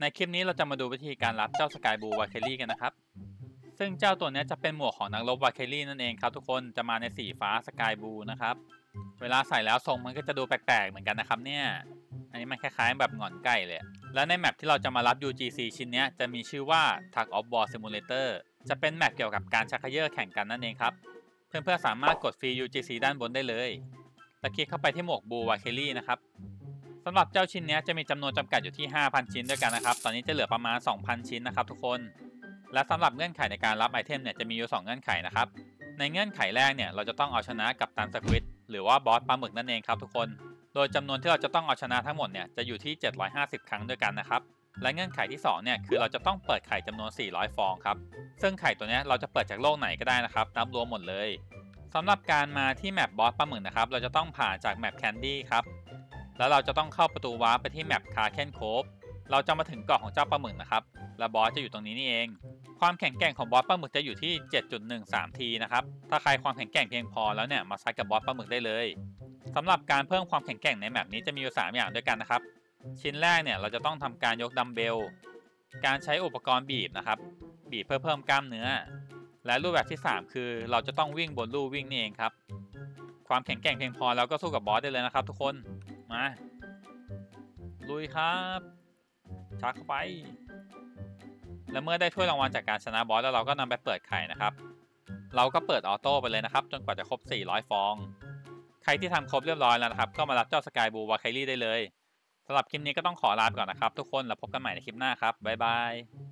ในคลิปนี้เราจะมาดูวิธีการรับเจ้าสกายบลูวาเคลลี่กันนะครับซึ่งเจ้าตัวนี้จะเป็นหมวกของนักรบวาเคลลี่นั่นเองครับทุกคนจะมาในสีฟ้าสกายบลูนะครับเวลาใส่แล้วทรงมันก็จะดูแปลกๆเหมือนกันนะครับเนี่ยอันนี้มันคล้ายๆแบบหงอนไก่เลยและในแมปที่เราจะมารับ UGC ชิ้นนี้จะมีชื่อว่า Tug of War Simulator จะเป็นแมปเกี่ยวกับการชักเขย่อแข่งกันนั่นเองครับเพื่อนๆสามารถกดฟรี UGC ด้านบนได้เลยแล้วคลิกเข้าไปที่หมวกบลูวาเคลลี่นะครับสำหรับเจ้าชิ้นนี้จะมีจำนวนจำกัดอยู่ที่ 5,000 ชิ้นด้วยกันนะครับตอนนี้จะเหลือประมาณ 2,000 ชิ้นนะครับทุกคนและสำหรับเงื่อนไขในการรับไอเทมเนี่ยจะมีอยู่2เงื่อนไขนะครับในเงื่อนไขแรกเนี่ยเราจะต้องเอาชนะกัปตันสควิดหรือว่าบอสปลาหมึกนั่นเองครับทุกคนโดยจำนวนที่เราจะต้องเอาชนะทั้งหมดเนี่ยจะอยู่ที่750ครั้งด้วยกันนะครับและเงื่อนไขที่2เนี่ยคือเราจะต้องเปิดไข่จำนวน400ฟองครับซึ่งไข่ตัวนี้เราจะเปิดจากโลกไหนก็ได้นะครับนับรวมหมดเลยสำหรับการมาที่แมปบอสปลาหมึกนะครับเราจะต้องผ่านจากแมปแคนดี้ครับแล้วเราจะต้องเข้าประตูวาร์ปไปที่แมปคาเคนโคฟเราจะมาถึงเกาะของเจ้าปลาหมึกนะครับและบอสจะอยู่ตรงนี้นี่เองความแข็งแกร่งของบอสปลาหมึกจะอยู่ที่ 7.13 ทีนะครับถ้าใครความแข็งแกร่งเพียงพอแล้วเนี่ยมาซัดกับบอสปลาหมึกได้เลยสำหรับการเพิ่มความแข็งแกร่งในแมปนี้จะมีอยู่3อย่างด้วยกันนะครับชิ้นแรกเนี่ยเราจะต้องทำการยกดัมเบลการใช้อุปกรณ์บีบนะครับบีบเพื่อเพิ่มกล้ามเนื้อและรูปแบบที่3คือเราจะต้องวิ่งบนลู่วิ่งนี่เองครับความแข็งแกร่งเพียงพอแล้วก็สู้กับบอสได้เลยนะครับทุกคนมาลุยครับชักเข้าไปและเมื่อได้ถ้วยรางวัลจากการชนะบอสแล้วเราก็นำไปเปิดไข่นะครับเราก็เปิดออโต้ไปเลยนะครับจนกว่าจะครบ400ฟองใครที่ทำครบเรียบร้อยแล้วนะครับก็มารับเจ้าสกายบลูวาเคลลี่ได้เลยสำหรับคลิปนี้ก็ต้องขอลาไปก่อนนะครับทุกคนแล้วพบกันใหม่ในคลิปหน้าครับบ๊ายบาย